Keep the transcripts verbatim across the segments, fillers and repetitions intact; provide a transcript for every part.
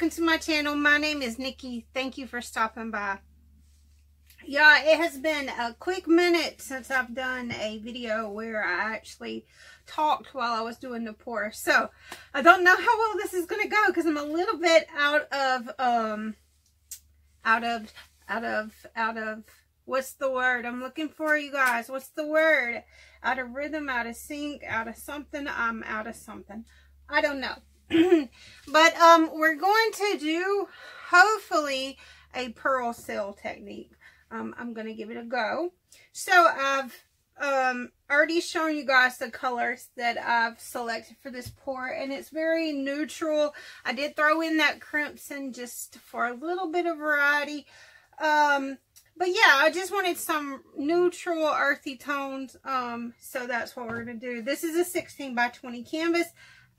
Welcome to my channel. My name is Nikki. Thank you for stopping by. Y'all, it has been a quick minute since I've done a video where I actually talked while I was doing the pour. So, I don't know how well this is going to go because I'm a little bit out of, um, out of, out of, out of, what's the word I'm looking for, you guys? What's the word? Out of rhythm, out of sync, out of something. I'm out of something. I don't know. But um, we're going to do, hopefully, a pearl seal technique. Um, I'm going to give it a go. So I've um, already shown you guys the colors that I've selected for this pour. And it's very neutral. I did throw in that crimson just for a little bit of variety. Um, but yeah, I just wanted some neutral, earthy tones. Um, so that's what we're going to do. This is a sixteen by twenty canvas.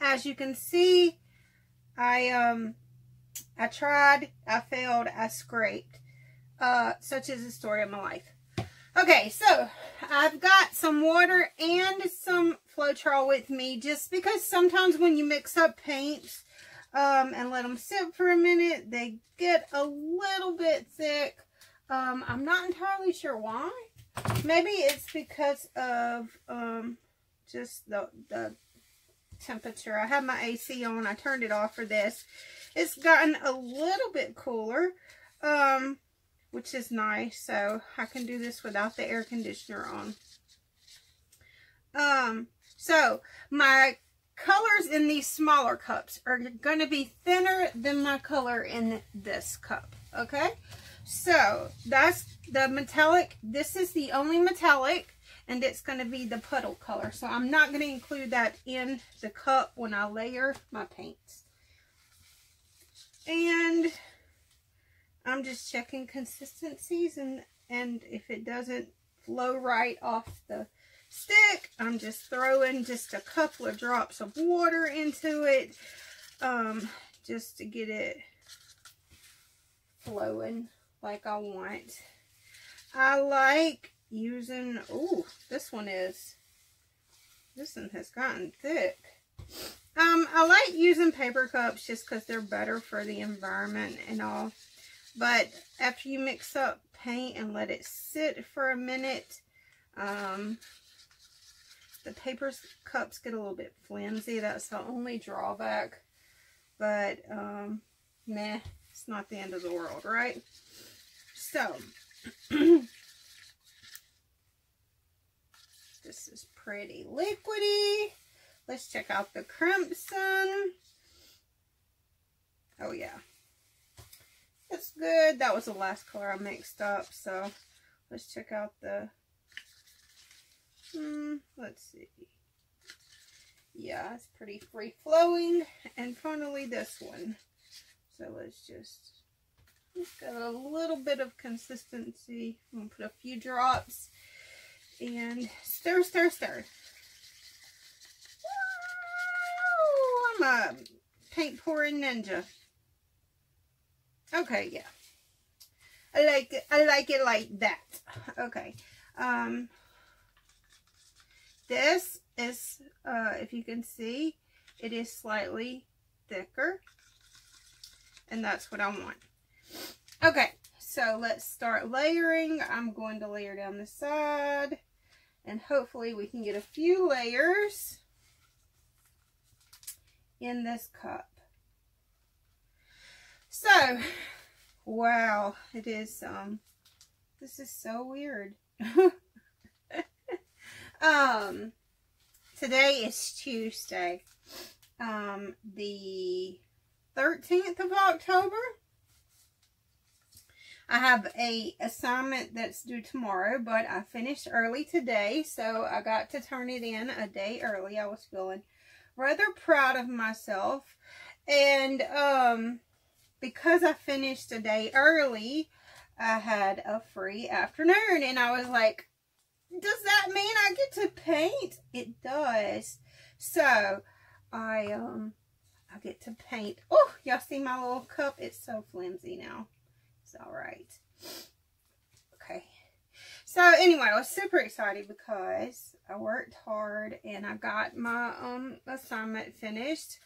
As you can see, I um, I tried, I failed, I scraped. Uh, such is the story of my life. Okay, so I've got some water and some Floetrol with me, just because sometimes when you mix up paints um, and let them sit for a minute, they get a little bit thick. Um, I'm not entirely sure why. Maybe it's because of um, just the the. temperature. I had my A C on. I turned it off for this. It's gotten a little bit cooler, um, which is nice. So I can do this without the air conditioner on. Um, so my colors in these smaller cups are going to be thinner than my color in this cup. Okay. So that's the metallic. This is the only metallic. And it's going to be the puddle color. So I'm not going to include that in the cup when I layer my paints. And I'm just checking consistencies. And, and if it doesn't flow right off the stick, I'm just throwing just a couple of drops of water into it. Um, just to get it flowing like I want. I like... using, oh, this one is, this one has gotten thick. Um, I like using paper cups just because they're better for the environment and all. But after you mix up paint and let it sit for a minute, um, the paper cups get a little bit flimsy. That's the only drawback. But, um, meh, it's not the end of the world, right? So, this is pretty liquidy. Let's check out the crimson. Oh, yeah. That's good. That was the last color I mixed up. So, let's check out the... Hmm, let's see. Yeah, it's pretty free-flowing. And finally, this one. So, let's just... It's got a little bit of consistency. I'm going to put a few drops. And stir, stir, stir. Woo! I'm a paint pouring ninja. Okay, yeah. I like it, I like it like that. Okay. Um, this is, uh, if you can see, it is slightly thicker. And that's what I want. Okay, so let's start layering. I'm going to layer down the side. And hopefully we can get a few layers in this cup. So, wow, it is, um, this is so weird. um, today is Tuesday, um, the thirteenth of October. I have a assignment that's due tomorrow, but I finished early today, so I got to turn it in a day early. I was feeling rather proud of myself, and um, because I finished a day early, I had a free afternoon, and I was like, does that mean I get to paint? It does. So, I, um, I get to paint. Oh, y'all see my little cup? It's so flimsy now. All right. Okay. So anyway, I was super excited because I worked hard and I got my um assignment finished.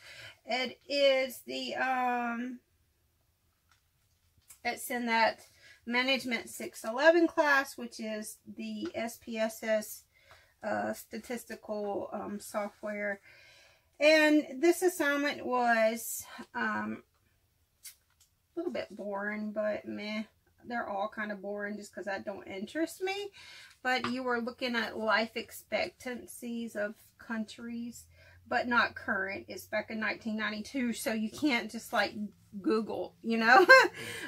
It is the um It's in that Management six eleven class, which is the S P S S uh, statistical um, software. And this assignment was um, a little bit boring, but meh. They're all kind of boring just because that don't interest me. But you were looking at life expectancies of countries, but not current. It's back in nineteen ninety-two, so you can't just like Google, you know.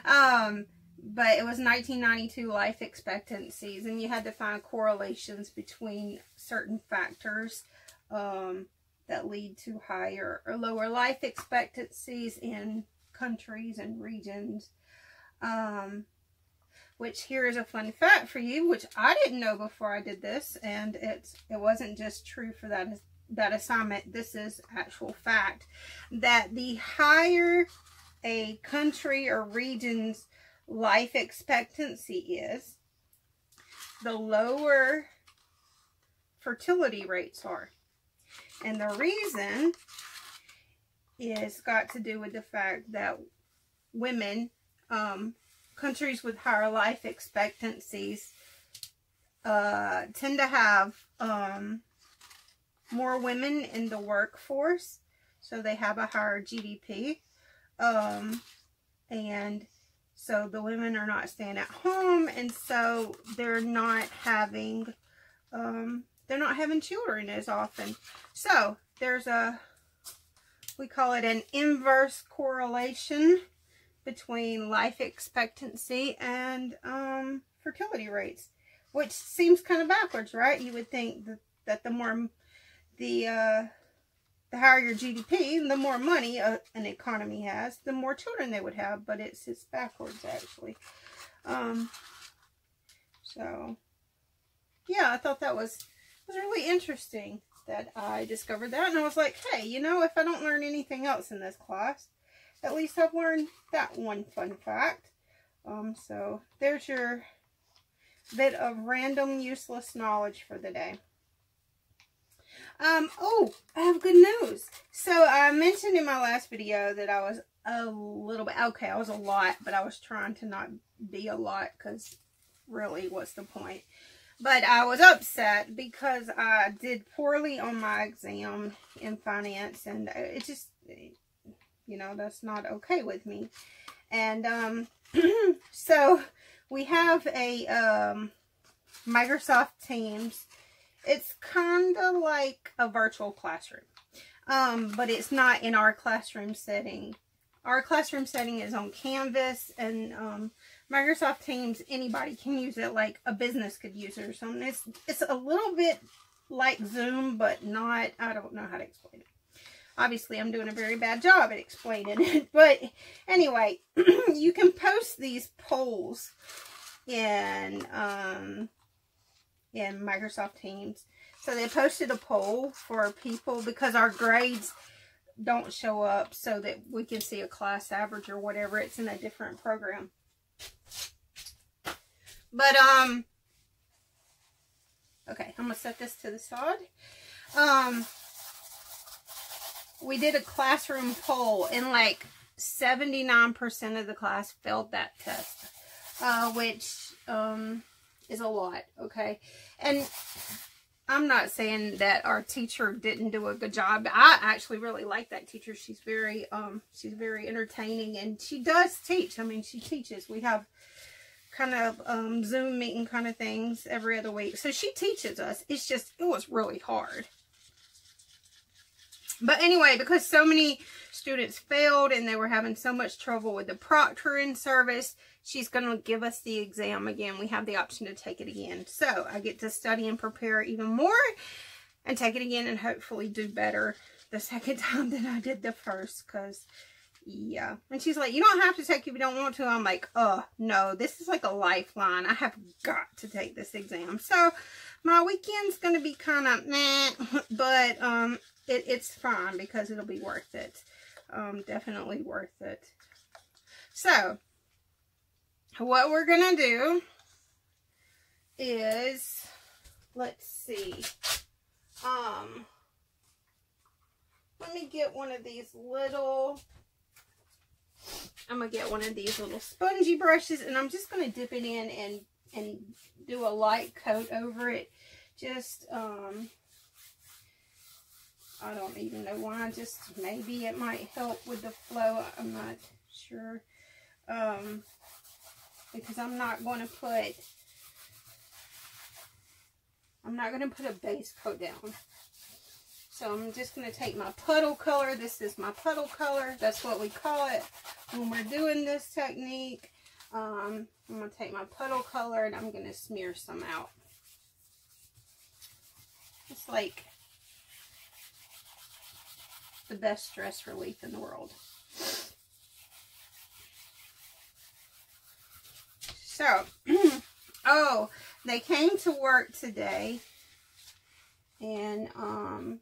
um, but it was nineteen ninety-two life expectancies, and you had to find correlations between certain factors um, that lead to higher or lower life expectancies in countries and regions. Um, which here is a fun fact for you, which I didn't know before I did this, and it's it wasn't just true for that that assignment. This is actual fact that the higher a country or region's life expectancy is, the lower fertility rates are, and the reason is got to do with the fact that women. Um, countries with higher life expectancies uh, tend to have um, more women in the workforce, so they have a higher G D P, um, and so the women are not staying at home, and so they're not having um, they're not having children as often. So there's a we call it an inverse correlation between life expectancy and um, fertility rates, which seems kind of backwards, right? You would think that, that the more, the uh, the higher your G D P, the more money a, an economy has, the more children they would have, but it's it's backwards actually. Um, so, yeah, I thought that was was really interesting that I discovered that, and I was like, hey, you know, if I don't learn anything else in this class, at least I've learned that one fun fact. Um, so there's your bit of random useless knowledge for the day. Um, oh, I have good news. So I mentioned in my last video that I was a little bit, okay, I was a lot, but I was trying to not be a lot because really what's the point? But I was upset because I did poorly on my exam in finance, and it just... You know, that's not okay with me. And um, so we have a um, Microsoft Teams. It's kind of like a virtual classroom, um, but it's not in our classroom setting. Our classroom setting is on Canvas, and um, Microsoft Teams, anybody can use it, like a business could use it or something. It's, it's a little bit like Zoom, but not, I don't know how to explain it. Obviously, I'm doing a very bad job at explaining it. But anyway, you can post these polls in, um, in Microsoft Teams. So they posted a poll for people because our grades don't show up so that we can see a class average or whatever. It's in a different program. But, um, okay, I'm going to set this to the side. Um... We did a classroom poll, and like seventy-nine percent of the class failed that test, uh, which um, is a lot, okay? And I'm not saying that our teacher didn't do a good job. I actually really like that teacher. She's very, um, she's very entertaining, and she does teach. I mean, she teaches. We have kind of um, Zoom meeting kind of things every other week. So she teaches us. It's just, it was really hard. But anyway, because so many students failed and they were having so much trouble with the proctoring service, she's going to give us the exam again. We have the option to take it again. So I get to study and prepare even more and take it again and hopefully do better the second time than I did the first, because, yeah. And she's like, you don't have to take it if you don't want to. I'm like, oh, no, this is like a lifeline. I have got to take this exam. So my weekend's going to be kind of meh, but, um... It, it's fine because it'll be worth it. Um, definitely worth it. So, what we're going to do is, let's see. Um, let me get one of these little I'm going to get one of these little spongy brushes, and I'm just going to dip it in and, and do a light coat over it. Just, um, I don't even know why. Just maybe it might help with the flow. I'm not sure. Um, because I'm not going to put, I'm not going to put a base coat down. So I'm just going to take my puddle color. This is my puddle color. That's what we call it when we're doing this technique. Um, I'm going to take my puddle color and I'm going to smear some out. It's like the best stress relief in the world. So, oh, they came to work today and, um,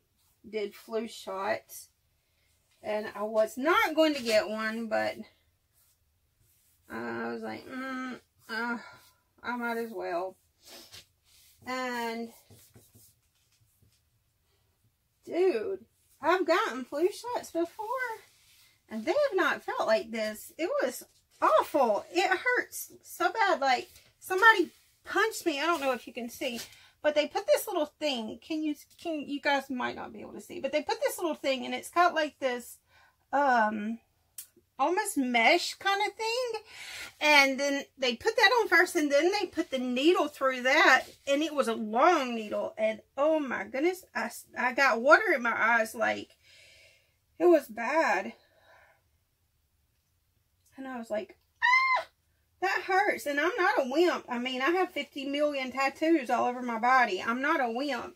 did flu shots, and I was not going to get one, but uh, I was like, mm, uh, I might as well. And dude, I've gotten flu shots before, and they have not felt like this. It was awful. It hurts so bad. Like somebody punched me. I don't know if you can see. But they put this little thing, can you, can you guys might not be able to see, but they put this little thing and it's got like this, um, almost mesh kind of thing. And then they put that on first and then they put the needle through that, and it was a long needle. And oh my goodness, I, I got water in my eyes. Like it was bad. And I was like, that hurts. And I'm not a wimp. I mean, I have fifty million tattoos all over my body. I'm not a wimp.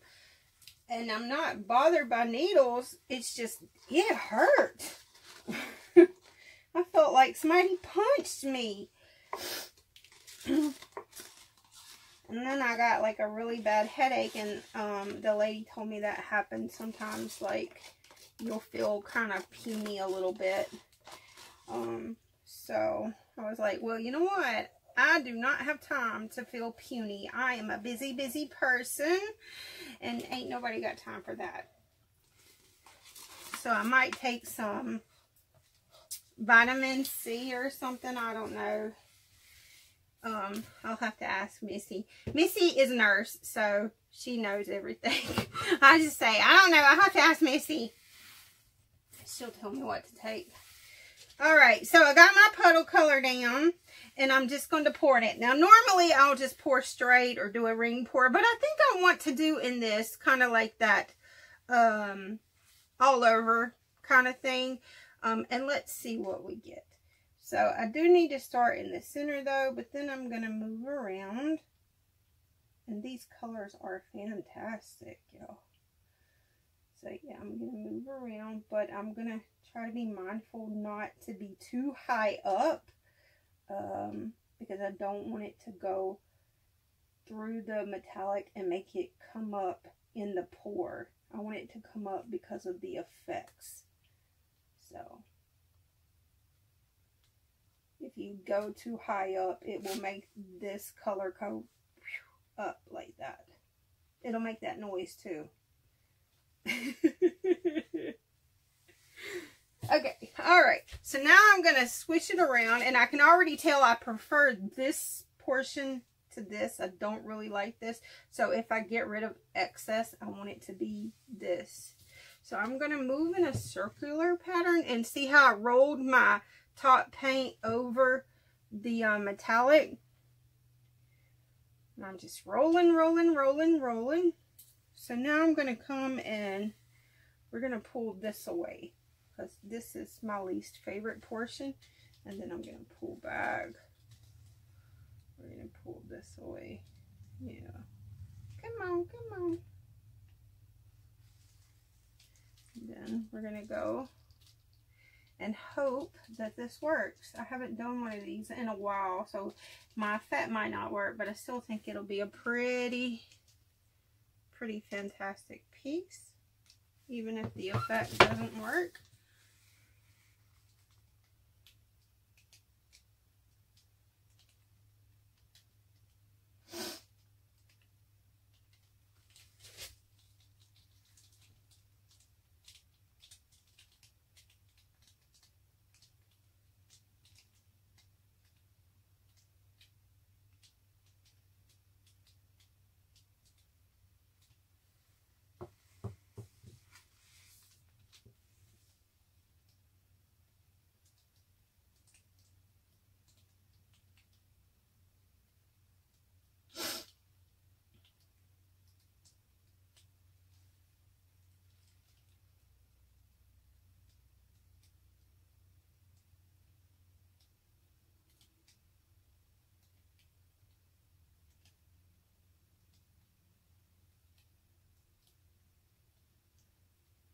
And I'm not bothered by needles. It's just, it hurt. I felt like somebody punched me. And then I got like a really bad headache. And um, the lady told me that happens sometimes. Like, you'll feel kind of puny a little bit. Um, so... I was like, well, you know what? I do not have time to feel puny. I am a busy, busy person, and ain't nobody got time for that. So I might take some vitamin C or something. I don't know. Um, I'll have to ask Missy. Missy is a nurse, so she knows everything. I just say, I don't know. I'll have to ask Missy. She'll tell me what to take. Alright, so I got my puddle color down, and I'm just going to pour it. Now, normally I'll just pour straight or do a ring pour, but I think I want to do in this kind of like that um, all over kind of thing. Um, and let's see what we get. So, I do need to start in the center, though, but then I'm going to move around. And these colors are fantastic, y'all. So, yeah, I'm going to move around, but I'm going to try to be mindful not to be too high up, um, because I don't want it to go through the metallic and make it come up in the pour. I want it to come up because of the effects. So, if you go too high up, it will make this color go up like that. It'll make that noise, too. Okay, all right, so now I'm gonna swish it around, and I can already tell I prefer this portion to this. I don't really like this, so if I get rid of excess, I want it to be this. So I'm gonna move in a circular pattern and see how I rolled my top paint over the uh, metallic, and I'm just rolling, rolling, rolling, rolling. So now I'm going to come and we're going to pull this away because this is my least favorite portion. And then I'm going to pull back. We're going to pull this away. Yeah. Come on, come on. And then we're going to go and hope that this works. I haven't done one of these in a while, so my effect might not work, but I still think it'll be a pretty... pretty fantastic piece, even if the effect doesn't work.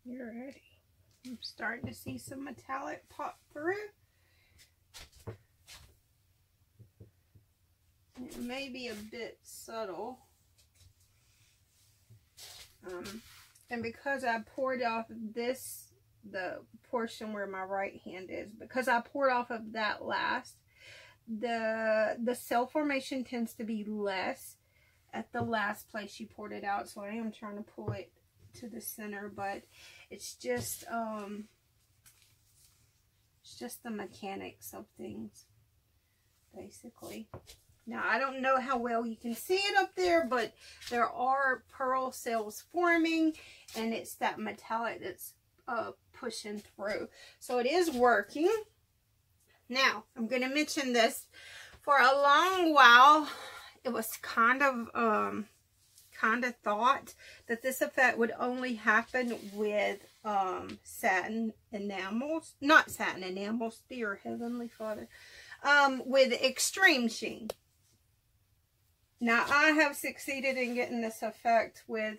You're ready. I'm starting to see some metallic pop through. It may be a bit subtle. Um, and because I poured off this, the portion where my right hand is, because I poured off of that last, the the cell formation tends to be less at the last place you poured it out. So I am trying to pull it to the center, but it's just um it's just the mechanics of things, basically. Now, I don't know how well you can see it up there, but there are pearl cells forming, and it's that metallic that's uh, pushing through. So it is working. Now, I'm going to mention this. For a long while, it was kind of, um, kind of thought that this effect would only happen with um, satin enamels. Not satin enamels, dear Heavenly Father. Um, with extreme sheen. Now, I have succeeded in getting this effect with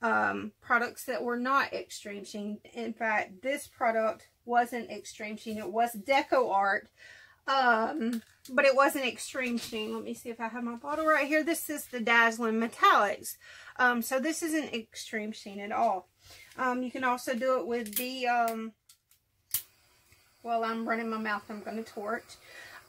um, products that were not extreme sheen. In fact, this product wasn't extreme sheen. It was DecoArt, um, but it wasn't extreme sheen. Let me see if I have my bottle right here. This is the Dazzling Metallics. Um, so this isn't extreme sheen at all. Um, you can also do it with the, um, while I'm running my mouth, I'm going to torch.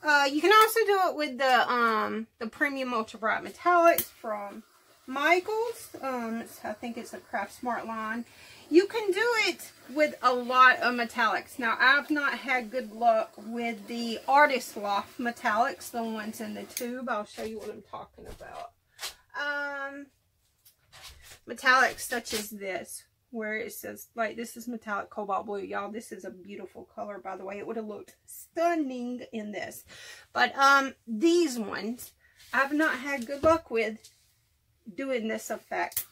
Uh, you can also do it with the um, the Premium Ultra Bright Metallics from Michael's. Um, it's, I think it's a Craft Smart line. You can do it with a lot of metallics. Now, I've not had good luck with the Artist Loft metallics, the ones in the tube. I'll show you what I'm talking about. Um, metallics such as this, where it says, like, this is metallic cobalt blue. Y'all, this is a beautiful color, by the way. It would have looked stunning in this. But um, these ones, I've not had good luck with doing this effect.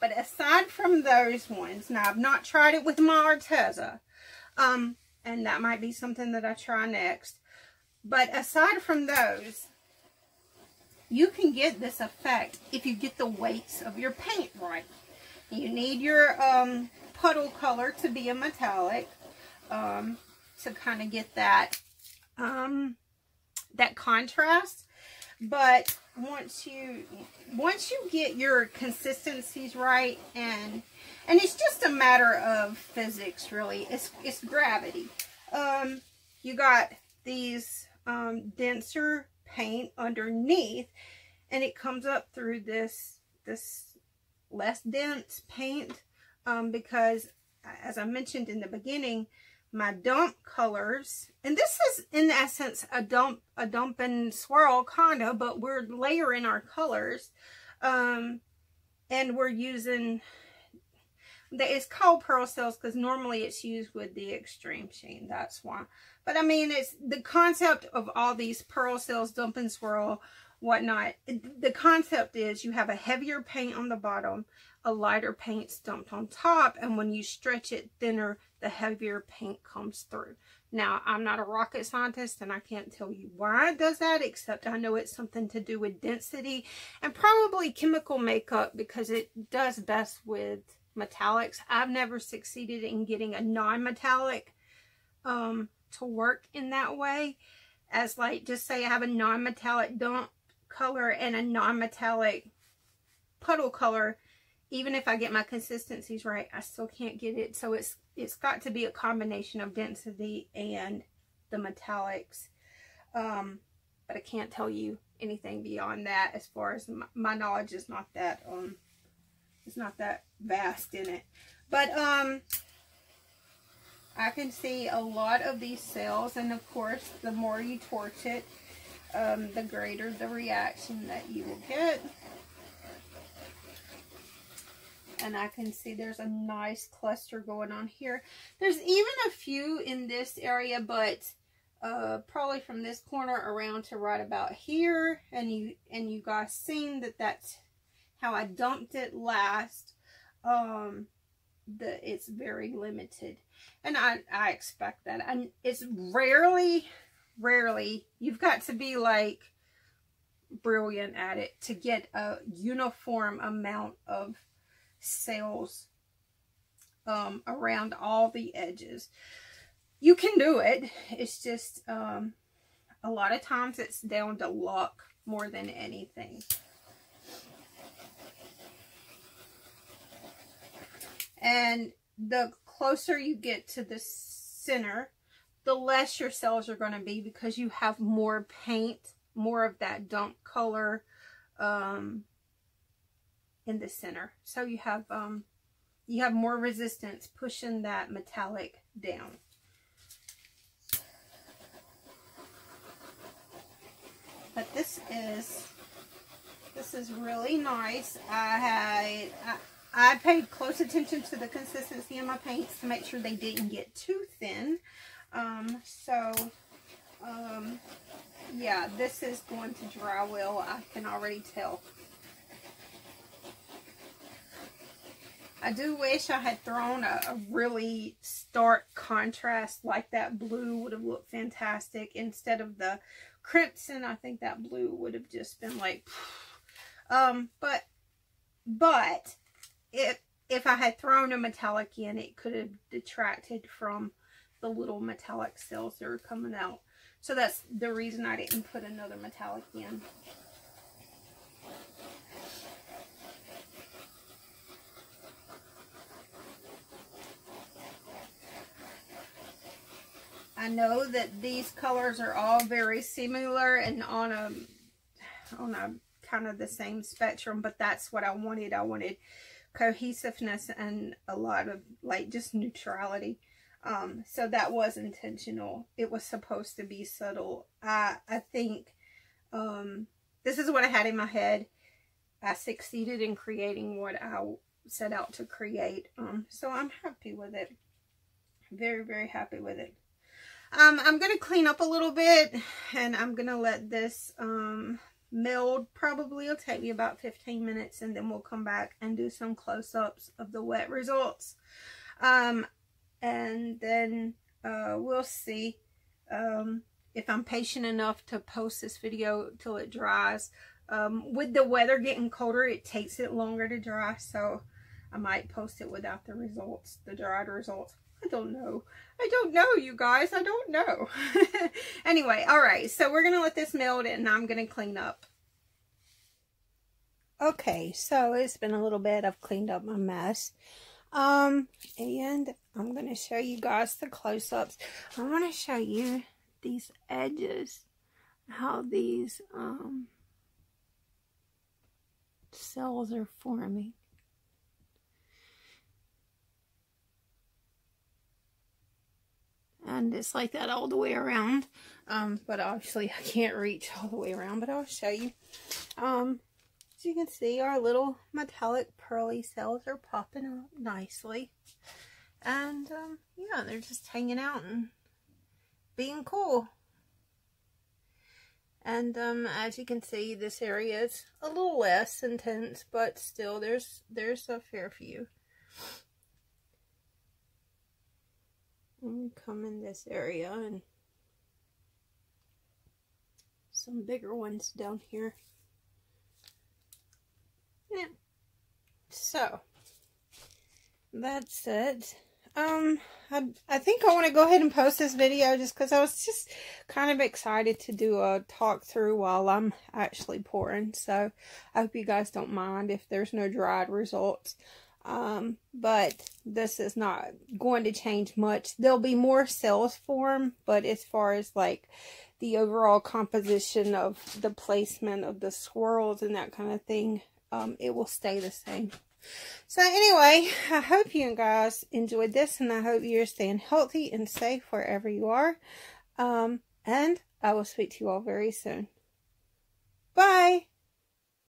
But aside from those ones, now, I've not tried it with my Arteza. Um, and that might be something that I try next. But aside from those, you can get this effect if you get the weights of your paint right. You need your um, puddle color to be a metallic, um, to kind of get that um, that contrast. But once you once you get your consistencies right, and and it's just a matter of physics, really. It's it's gravity. Um, you got these um, denser paint underneath, and it comes up through this this. less dense paint, um, because, as I mentioned in the beginning, my dump colors, and this is in essence a dump a dump and swirl kind of, but we're layering our colors, um, and we're using the, it's called pearl cells because normally it's used with the extreme sheen, that's why. But I mean, it's the concept of all these pearl cells, dump and swirl, whatnot. The concept is you have a heavier paint on the bottom, a lighter paint dumped on top, and when you stretch it thinner, the heavier paint comes through. Now, I'm not a rocket scientist, and I can't tell you why it does that, except I know it's something to do with density and probably chemical makeup, because it does best with metallics. I've never succeeded in getting a non-metallic um, to work in that way. As, like, just say I have a non-metallic dump color and a non-metallic puddle color, even if I get my consistencies right, I still can't get it. So it's it's got to be a combination of density and the metallics, um but I can't tell you anything beyond that. As far as my, my knowledge is not that um it's not that vast in it, but um I can see a lot of these cells, and of course, the more you torch it, Um, the greater the reaction that you will get. And I can see there's a nice cluster going on here. There's even a few in this area, but uh, probably from this corner around to right about here. And you and you guys seen that that's how I dumped it last. Um, the it's very limited, and I I expect that. And it's rarely. Rarely, you've got to be like brilliant at it to get a uniform amount of cells um, around all the edges. You can do it. It's just um, a lot of times it's down to luck more than anything. And the closer you get to the center, the less your cells are going to be, because you have more paint, more of that dump color um, in the center. So you have um, you have more resistance pushing that metallic down. But this is this is really nice. I had. I, I paid close attention to the consistency of my paints to make sure they didn't get too thin. Um, so, um, yeah, this is going to dry well. I can already tell. I do wish I had thrown a, a really stark contrast, like that blue would have looked fantastic. Instead of the crimson, I think that blue would have just been like, um, but, but, If, if I had thrown a metallic in, it could have detracted from the little metallic cells that are coming out. So that's the reason I didn't put another metallic in. I know that these colors are all very similar and on a, on a kind of the same spectrum, but that's what I wanted. I wanted cohesiveness and a lot of like just neutrality, um so that was intentional. It was supposed to be subtle. I I think um this is what I had in my head. I succeeded in creating what I set out to create, um so I'm happy with it. Very, very happy with it. um I'm gonna clean up a little bit, and I'm gonna let this um milled. Probably will take me about fifteen minutes, and then we'll come back and do some close-ups of the wet results, um and then uh we'll see um if I'm patient enough to post this video till it dries. Um with the weather getting colder, it takes it longer to dry, so I might post it without the results, the dried results. I don't know. I don't know, you guys. I don't know. Anyway, all right. So we're going to let this meld and I'm going to clean up. Okay, so it's been a little bit. I've cleaned up my mess. Um, and I'm going to show you guys the close-ups. I want to show you these edges, how these um, cells are forming. And it's like that all the way around. Um, but obviously I can't reach all the way around, but I'll show you. Um, as you can see, our little metallic pearly cells are popping up nicely. And, um, yeah, they're just hanging out and being cool. And, um, as you can see, this area is a little less intense, but still there's, there's a fair few. Come in this area and some bigger ones down here. Yeah. So that's it. Um, I, I think I want to go ahead and post this video just because I was just kind of excited to do a talk through while I'm actually pouring. So I hope you guys don't mind if there's no dried results. Um, but this is not going to change much. There'll be more cells formed, but as far as like the overall composition of the placement of the swirls and that kind of thing, um, it will stay the same. So anyway, I hope you guys enjoyed this, and I hope you're staying healthy and safe wherever you are. Um, and I will speak to you all very soon. Bye!